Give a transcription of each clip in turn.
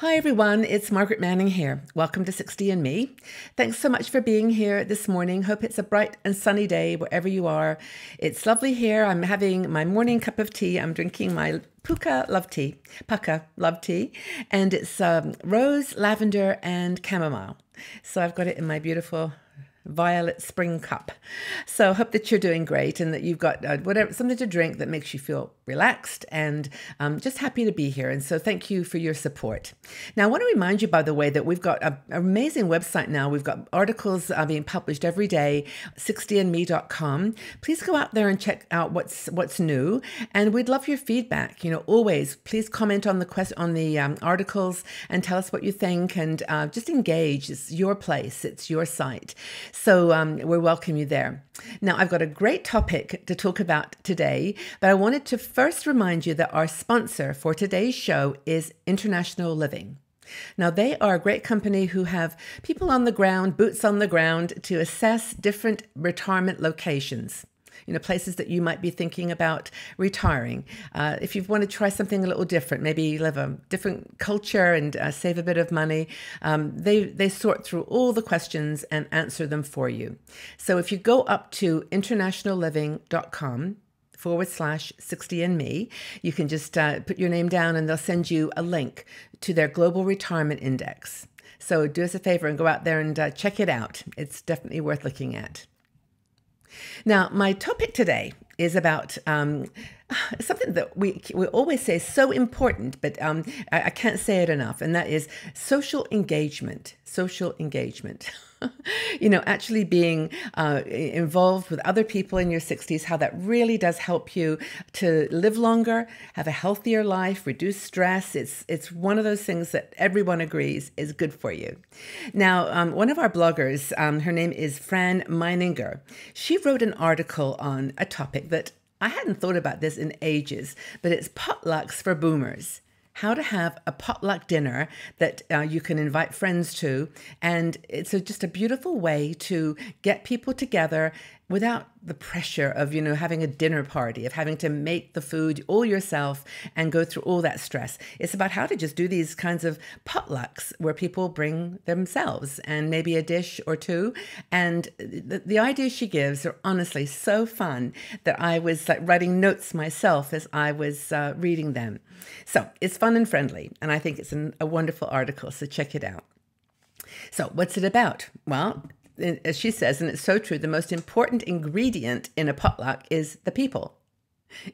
Hi everyone, it's Margaret Manning here. Welcome to 60 and Me. Thanks so much for being here this morning. Hope it's a bright and sunny day wherever you are. It's lovely here. I'm having my morning cup of tea. I'm drinking my Pukka Love Tea, and it's rose, lavender, and chamomile. So I've got it in my beautiful Violet Spring Cup. So I hope that you're doing great and that you've got something to drink that makes you feel relaxed and just happy to be here. And so thank you for your support. Now, I want to remind you, by the way, that we've got an amazing website now. We've got articles being published every day, 60andme.com. Please go out there and check out what's new. And we'd love your feedback. You know, always please comment on the articles and tell us what you think, and just engage. It's your place. It's your site. So we welcome you there. Now, I've got a great topic to talk about today, but I wanted to first remind you that our sponsor for today's show is International Living. Now, they are a great company who have people on the ground, boots on the ground, to assess different retirement locations. You know, places that you might be thinking about retiring. If you want to try something a little different, maybe live a different culture and save a bit of money, they sort through all the questions and answer them for you. So if you go up to internationalliving.com, /60andme, you can just put your name down and they'll send you a link to their Global Retirement Index. So do us a favor and go out there and check it out. It's definitely worth looking at. Now, my topic today is about something that we always say is so important, but I can't say it enough, and that is social engagement. Social engagement. You know, actually being involved with other people in your 60s, how that really does help you to live longer, have a healthier life, reduce stress. It's one of those things that everyone agrees is good for you. Now, one of our bloggers, her name is Fran Meininger. She wrote an article on a topic that I hadn't thought about this in ages, but it's potlucks for boomers. How to have a potluck dinner that you can invite friends to. And it's just a beautiful way to get people together without the pressure of, you know, having a dinner party, of having to make the food all yourself and go through all that stress. It's about how to just do these kinds of potlucks where people bring themselves and maybe a dish or two. And the ideas she gives are honestly so fun that I was like writing notes myself as I was reading them. So it's fun and friendly, and I think it's a wonderful article, so check it out. So what's it about? Well, as she says, and it's so true, the most important ingredient in a potluck is the people.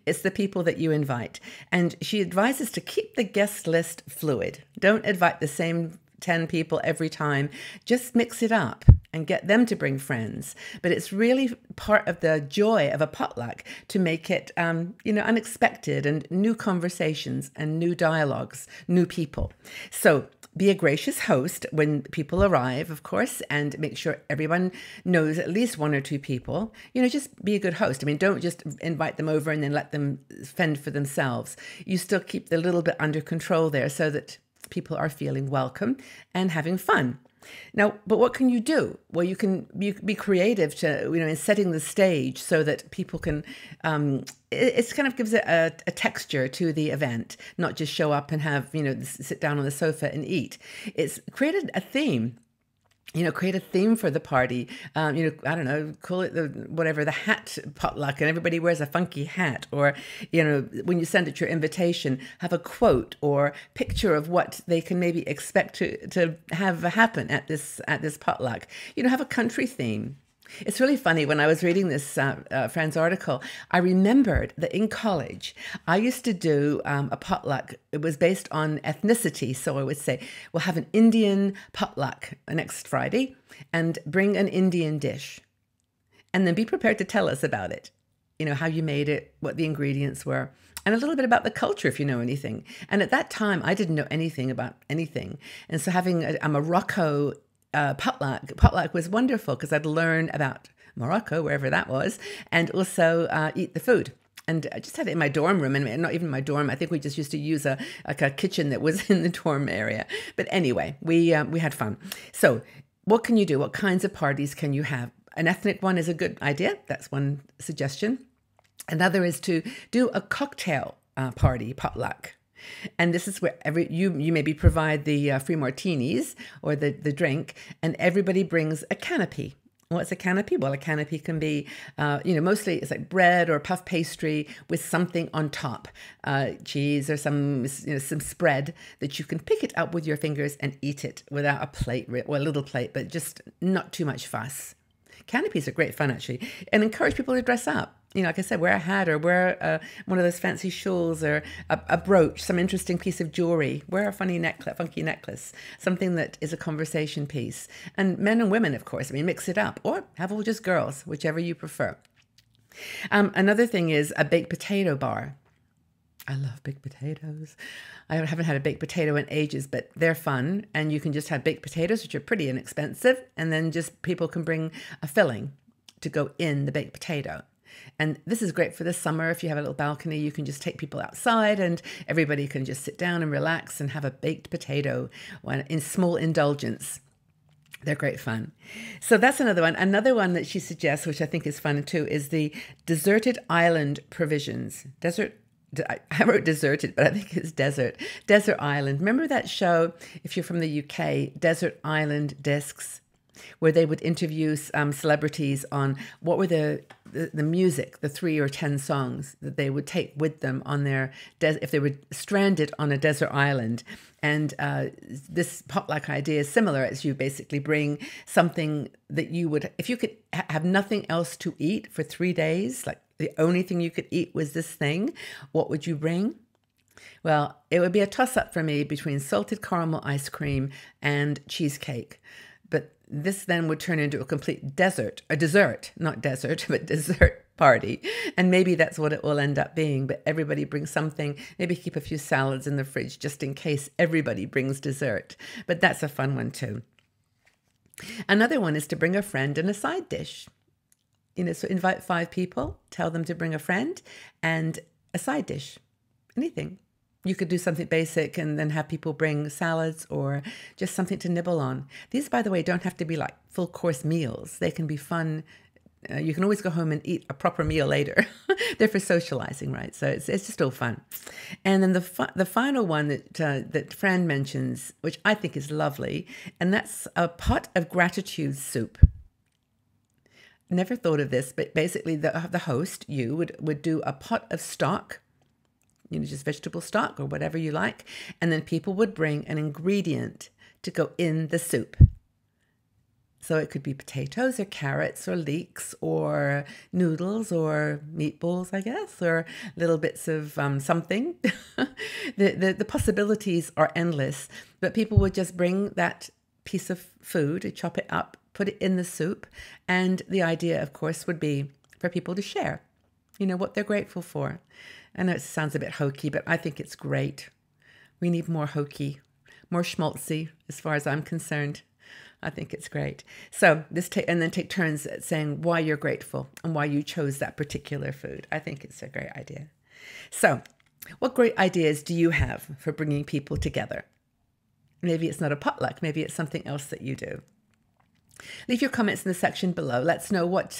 It's the people that you invite. And she advises to keep the guest list fluid. Don't invite the same 10 people every time. Just mix it up and get them to bring friends. But it's really part of the joy of a potluck to make it, you know, unexpected and new conversations and new dialogues, new people. So be a gracious host when people arrive, of course, and make sure everyone knows at least one or two people. You know, just be a good host. I mean, don't just invite them over and then let them fend for themselves. You still keep the little bit under control there so that people are feeling welcome and having fun. Now, but what can you do? Well, you can be creative to, you know, in setting the stage so that people can, it kind of gives it a texture to the event, not just show up and have, you know, sit down on the sofa and eat. It's created a theme. You know, create a theme for the party. You know, I don't know, call it the hat potluck, and everybody wears a funky hat. Or, you know, when you send it your invitation, have a quote or picture of what they can maybe expect to have happen at this potluck. You know, have a country theme. It's really funny, when I was reading this Fran's article, I remembered that in college, I used to do a potluck. It was based on ethnicity. So I would say, we'll have an Indian potluck next Friday and bring an Indian dish. And then be prepared to tell us about it. You know, how you made it, what the ingredients were, and a little bit about the culture if you know anything. And at that time, I didn't know anything about anything. And so having a Morocco potluck was wonderful because I'd learn about Morocco, wherever that was, and also eat the food. And I just had it in my dorm room, and not even my dorm. I think we just used to use a kitchen that was in the dorm area. But anyway, we had fun. So what can you do? What kinds of parties can you have? An ethnic one is a good idea. That's one suggestion. Another is to do a cocktail party potluck. And this is where you maybe provide the free martinis or the drink, and everybody brings a canopy. What's a canopy? Well, a canopy can be, you know, mostly it's like bread or puff pastry with something on top, cheese or some, you know, some spread that you can pick it up with your fingers and eat it without a plate, or a little plate, but just not too much fuss. Canopies are great fun, actually, and encourage people to dress up. You know, like I said, wear a hat or wear one of those fancy shawls or a brooch, some interesting piece of jewelry. Wear a funky necklace, something that is a conversation piece. And men and women, of course, I mean, mix it up, or have all just girls, whichever you prefer. Another thing is a baked potato bar. I love baked potatoes. I haven't had a baked potato in ages, but they're fun. And you can just have baked potatoes, which are pretty inexpensive. And then just people can bring a filling to go in the baked potato. And this is great for the summer. If you have a little balcony, you can just take people outside and everybody can just sit down and relax and have a baked potato in small indulgence. They're great fun. So that's another one. Another one that she suggests, which I think is fun too, is the deserted island provisions. I wrote deserted, but I think it's desert. Desert Island. Remember that show, if you're from the UK, Desert Island Discs, where they would interview celebrities on what were the music, the 3 or 10 songs that they would take with them on their, if they were stranded on a desert island. And this potluck idea is similar, as you basically bring something that you would, if you could have nothing else to eat for 3 days, like the only thing you could eat was this thing, what would you bring? Well, it would be a toss-up for me between salted caramel ice cream and cheesecake. But this then would turn into a complete dessert, not desert, but dessert party. And maybe that's what it will end up being. But everybody brings something, maybe keep a few salads in the fridge just in case everybody brings dessert. But that's a fun one too. Another one is to bring a friend and a side dish. You know, so invite 5 people, tell them to bring a friend and a side dish, anything. You could do something basic and then have people bring salads or just something to nibble on. These, by the way, don't have to be like full course meals. They can be fun. You can always go home and eat a proper meal later. They're for socializing, right? So it's just all fun. And then the final one that Fran mentions, which I think is lovely, and that's a pot of gratitude soup. Never thought of this, but basically the host, you, would do a pot of stock, you know, just vegetable stock or whatever you like. And then people would bring an ingredient to go in the soup. So it could be potatoes or carrots or leeks or noodles or meatballs, I guess, or little bits of something. The possibilities are endless, but people would just bring that piece of food, chop it up, put it in the soup. And the idea, of course, would be for people to share, you know, what they're grateful for. I know it sounds a bit hokey, but I think it's great. We need more hokey, more schmaltzy, as far as I'm concerned. I think it's great. So and then take turns at saying why you're grateful and why you chose that particular food. I think it's a great idea. So what great ideas do you have for bringing people together? Maybe it's not a potluck. Maybe it's something else that you do. Leave your comments in the section below. Let's know what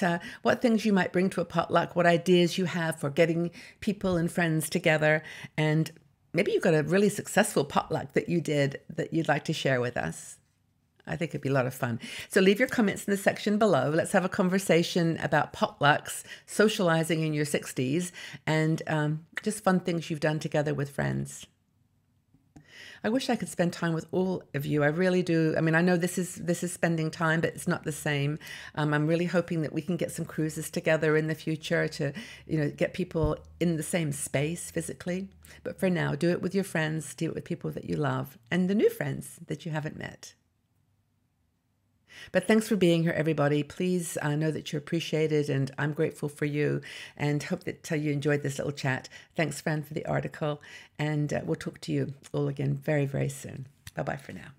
things you might bring to a potluck, what ideas you have for getting people and friends together, and maybe you've got a really successful potluck that you did that you'd like to share with us. I think it'd be a lot of fun. So leave your comments in the section below. Let's have a conversation about potlucks, socializing in your 60s, and just fun things you've done together with friends. I wish I could spend time with all of you. I really do. I mean, I know this is spending time, but it's not the same. I'm really hoping that we can get some cruises together in the future to, you know, get people in the same space physically. But for now, do it with your friends, do it with people that you love and the new friends that you haven't met. But thanks for being here, everybody. Please know that you're appreciated, and I'm grateful for you, and hope that you enjoyed this little chat. Thanks, Fran, for the article, and we'll talk to you all again very, very soon. Bye-bye for now.